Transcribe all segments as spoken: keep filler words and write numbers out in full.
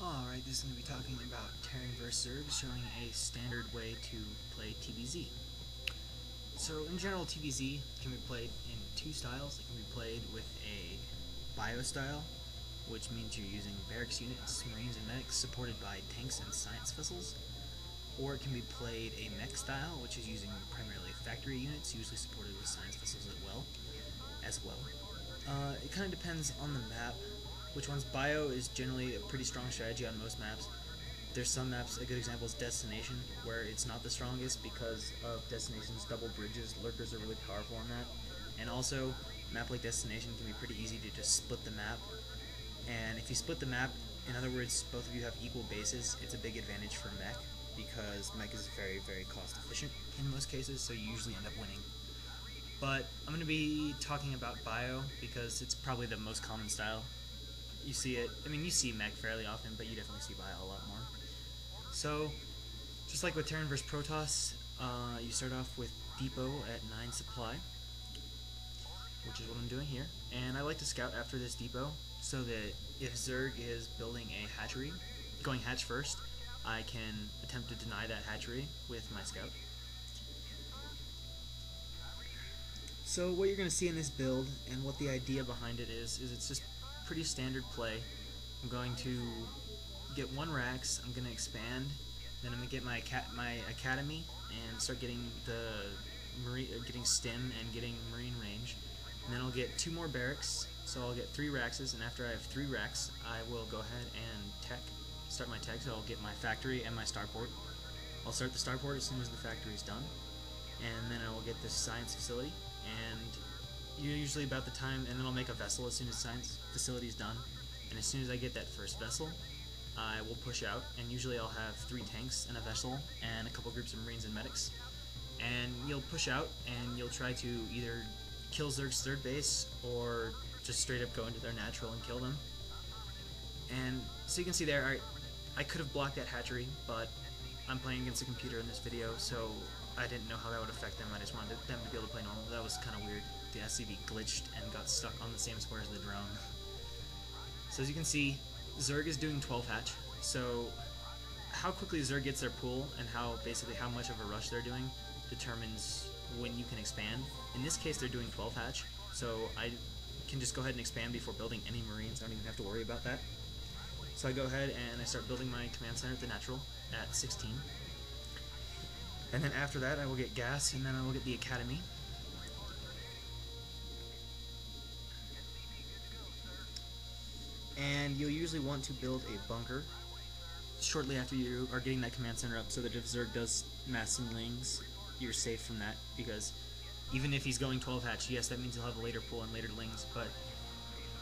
Alright, this is going to be talking about Terran versus. Zerg, showing a standard way to play T V Z. So, in general, T V Z can be played in two styles. It can be played with a bio style, which means you're using barracks units, marines, and medics, supported by tanks and science vessels. Or it can be played a mech style, which is using primarily factory units, usually supported with science vessels as well. As well. Uh, it kind of depends on the map. Which one's bio is generally a pretty strong strategy on most maps. There's some maps, a good example is Destination, where it's not the strongest because of Destination's double bridges. Lurkers are really powerful on that. And also, a map like Destination can be pretty easy to just split the map. And if you split the map, in other words, both of you have equal bases, it's a big advantage for mech, because mech is very, very cost efficient in most cases, so you usually end up winning. But I'm going to be talking about bio, because it's probably the most common style. You see it, I mean, you see mech fairly often, but you definitely see bio a lot more. So, just like with Terran versus. Protoss, uh, you start off with Depot at nine supply, which is what I'm doing here. And I like to scout after this Depot, so that if Zerg is building a hatchery, going hatch first, I can attempt to deny that hatchery with my scout. So what you're going to see in this build, and what the idea behind it is, is it's just pretty standard play. I'm going to get one Racks, I'm going to expand, then I'm going to get my my Academy and start getting the marine, getting stim and getting marine range, and then I'll get two more barracks, so I'll get three Raxes, and after I have three Racks I will go ahead and tech, start my tech, so I'll get my factory and my starport. I'll start the starport as soon as the factory is done, and then I will get this science facility, and usually about the time, and then I'll make a vessel as soon as science facility is done. And as soon as I get that first vessel, I will push out, and usually I'll have three tanks and a vessel and a couple groups of marines and medics. And you'll push out, and you'll try to either kill Zerg's third base, or just straight up go into their natural and kill them. And so you can see there, I, I could have blocked that hatchery, but I'm playing against a computer in this video, so I didn't know how that would affect them. I just wanted them to be able to play normal. That was kind of weird. The S C V glitched and got stuck on the same square as the drone. So as you can see, Zerg is doing twelve hatch, so how quickly Zerg gets their pool and how basically how much of a rush they're doing determines when you can expand. In this case, they're doing twelve hatch, so I can just go ahead and expand before building any marines. I don't even have to worry about that. So I go ahead and I start building my command center at the natural at sixteen. And then after that, I will get gas, and then I will get the Academy. And you'll usually want to build a bunker shortly after you are getting that command center up, so that if Zerg does mass some lings, you're safe from that, because even if he's going twelve hatch, yes, that means he'll have a later pool and later lings, but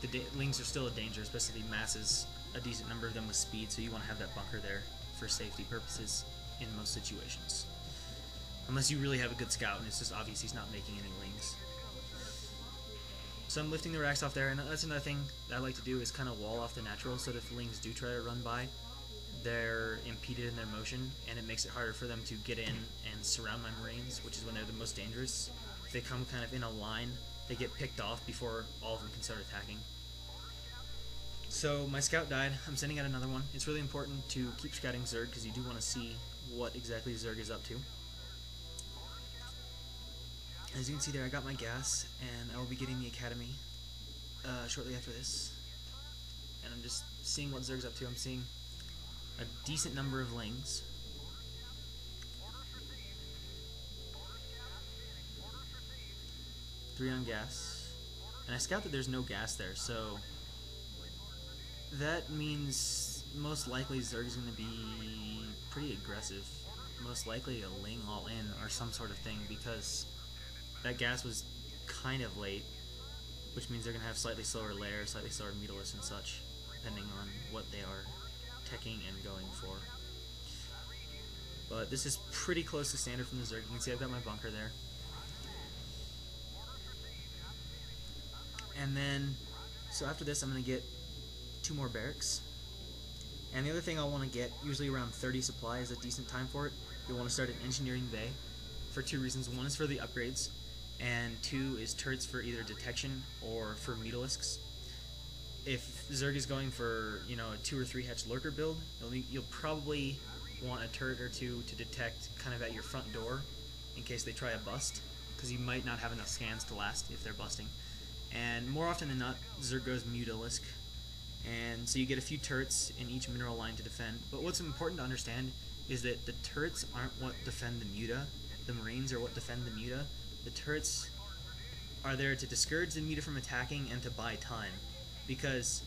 the lings are still a danger, especially if he masses a decent number of them with speed, so you want to have that bunker there for safety purposes in most situations. Unless you really have a good scout, and it's just obvious he's not making any lings. So I'm lifting the Racks off there, and that's another thing that I like to do is kind of wall off the natural, so that if the lings do try to run by, they're impeded in their motion, and it makes it harder for them to get in and surround my marines, which is when they're the most dangerous. If they come kind of in a line, they get picked off before all of them can start attacking. So my scout died, I'm sending out another one. It's really important to keep scouting Zerg, because you do want to see what exactly Zerg is up to. As you can see there, I got my gas, and I will be getting the Academy uh, shortly after this. And I'm just seeing what Zerg's up to. I'm seeing a decent number of lings. Three on gas. And I scout that there's no gas there, so that means most likely Zerg's going to be pretty aggressive. Most likely a ling all in or some sort of thing, because that gas was kind of late, which means they're going to have slightly slower layer, slightly slower mutalisk and such, depending on what they are teching and going for. But this is pretty close to standard from the Zerg. You can see I've got my bunker there. And then, so after this I'm going to get two more barracks. And the other thing I want to get, usually around thirty supply is a decent time for it. You'll want to start an engineering bay for two reasons. One is for the upgrades, and two is turrets for either detection or for mutalisks. if Zerg is going for, you know, a two or three hatch lurker build, you'll, you'll probably want a turret or two to detect kind of at your front door in case they try a bust, because you might not have enough scans to last if they're busting. And more often than not, Zerg goes mutalisk, and so you get a few turrets in each mineral line to defend. But what's important to understand is that the turrets aren't what defend the muta, the marines are what defend the muta. The turrets are there to discourage the muta from attacking and to buy time, because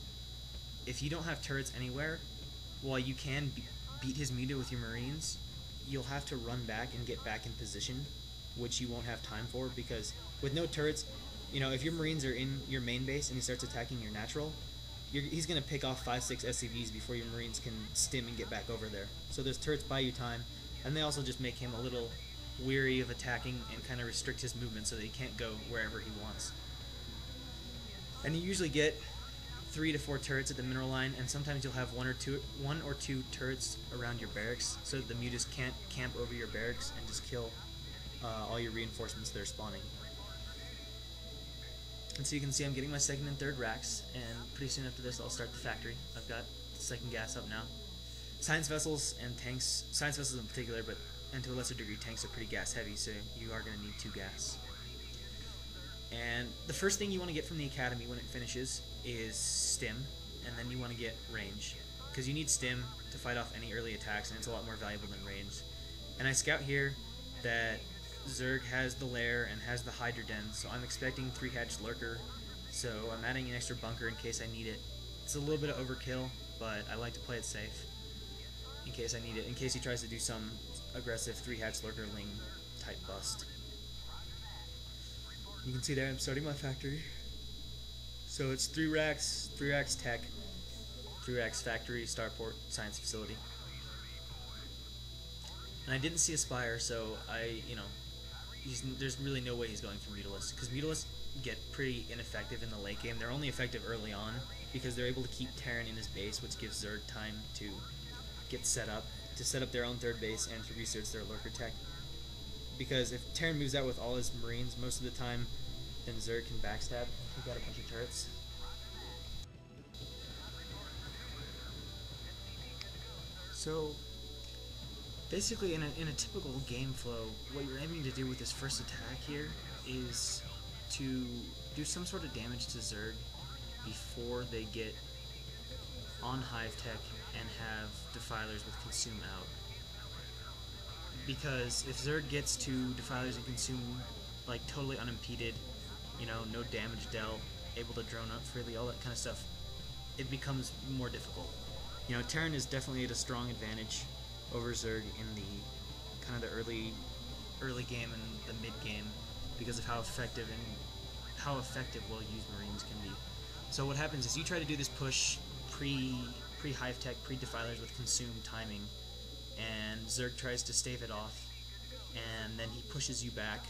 if you don't have turrets anywhere, while you can be beat his muta with your marines, you'll have to run back and get back in position, which you won't have time for, because with no turrets, you know, if your marines are in your main base and he starts attacking your natural, you're, he's going to pick off five, six S C Vs before your marines can stim and get back over there. So those turrets buy you time, and they also just make him a little weary of attacking and kind of restrict his movement so that he can't go wherever he wants. And you usually get three to four turrets at the mineral line, and sometimes you'll have one or two one or two turrets around your barracks so that the mutas can't camp over your barracks and just kill uh, all your reinforcements that are spawning. And so you can see I'm getting my second and third racks, and pretty soon after this I'll start the factory. I've got the second gas up now. Science vessels and tanks, science vessels in particular, but and to a lesser degree tanks, are pretty gas heavy, so you are going to need two gas. And the first thing you want to get from the Academy when it finishes is stim, and then you want to get range, because you need stim to fight off any early attacks, and it's a lot more valuable than range. And I scout here that Zerg has the lair and has the hydra den, so I'm expecting three hatch lurker, so I'm adding an extra bunker in case I need it. It's a little bit of overkill, but I like to play it safe in case I need it, in case he tries to do some aggressive three hatch lurker ling type bust. You can see there I'm starting my factory. So it's three racks, three racks tech, three racks factory, starport, science facility. And I didn't see a spire, so I, you know, he's, there's really no way he's going for mutalists, because mutalists get pretty ineffective in the late game. They're only effective early on because they're able to keep Terran in his base, which gives Zerg time to get set up, to set up their own third base, and to research their lurker tech. Because if Terran moves out with all his marines most of the time, then Zerg can backstab. We've got a bunch of turrets. So basically in a, in a typical game flow, what you're aiming to do with this first attack here is to do some sort of damage to Zerg before they get on Hive Tech and have Defilers with Consume out. Because if Zerg gets to Defilers and Consume, like, totally unimpeded, you know, no damage dealt, able to drone up freely, all that kind of stuff, it becomes more difficult. You know, Terran is definitely at a strong advantage over Zerg in the kind of the early early game and the mid game because of how effective and how effective well-used marines can be. So what happens is you try to do this push pre pre Hive Tech, pre Defilers with Consume timing, and Zerg tries to stave it off, and then he pushes you back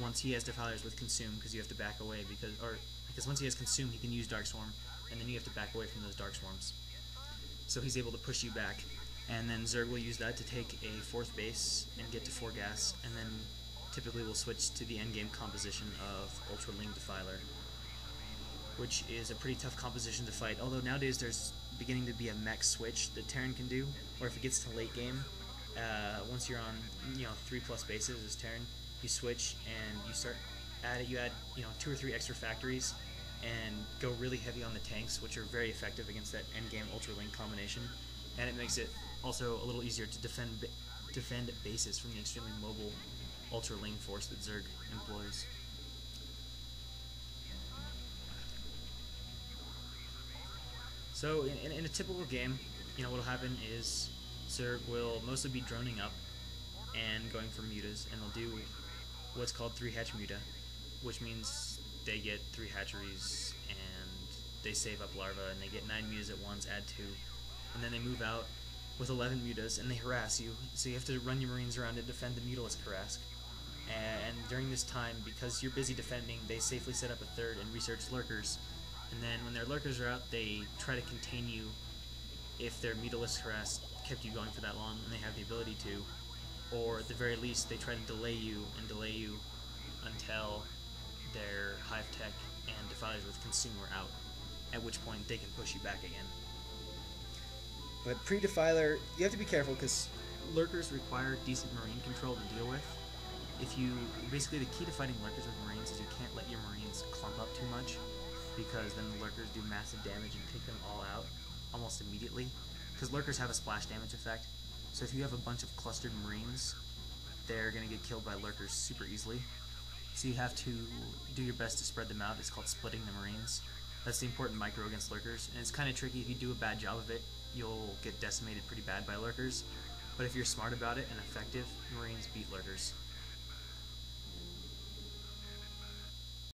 once he has Defilers with Consume, because you have to back away, because or because once he has Consume he can use Dark Swarm, and then you have to back away from those Dark Swarms. So he's able to push you back, and then Zerg will use that to take a fourth base and get to four gas, and then typically we'll switch to the endgame composition of Ultra Ling Defiler, which is a pretty tough composition to fight, although nowadays there's beginning to be a mech switch that Terran can do, or if it gets to late game, uh, once you're on, you know, three plus bases as Terran, you switch and you start add it. You add, you know, two or three extra factories, and go really heavy on the tanks, which are very effective against that endgame Ultra Ling combination, and it makes it also a little easier to defend defend bases from the extremely mobile Ultra Ling force that Zerg employs. So in, in, in a typical game, you know, what'll happen is Zerg will mostly be droning up and going for mutas, and they'll do what's called three hatch muta, which means they get three hatcheries and they save up larvae and they get nine mutas at once, add two, and then they move out with eleven mutas and they harass you. So you have to run your marines around and defend the mutalist harass. And during this time, because you're busy defending, they safely set up a third and research lurkers. And then when their lurkers are out, they try to contain you if their mutalisk harass kept you going for that long, and they have the ability to. Or at the very least, they try to delay you and delay you until their Hive Tech and Defilers with Consume are out. at which point they can push you back again. But pre-Defiler, you have to be careful because lurkers require decent marine control to deal with. If you basically the key to fighting lurkers with marines is you can't let your marines clump up too much, because then the lurkers do massive damage and take them all out almost immediately. Because lurkers have a splash damage effect, so if you have a bunch of clustered marines, they're gonna get killed by lurkers super easily. So you have to do your best to spread them out. It's called splitting the marines. That's the important micro against lurkers, and it's kind of tricky. If you do a bad job of it, you'll get decimated pretty bad by lurkers. But if you're smart about it and effective, marines beat lurkers.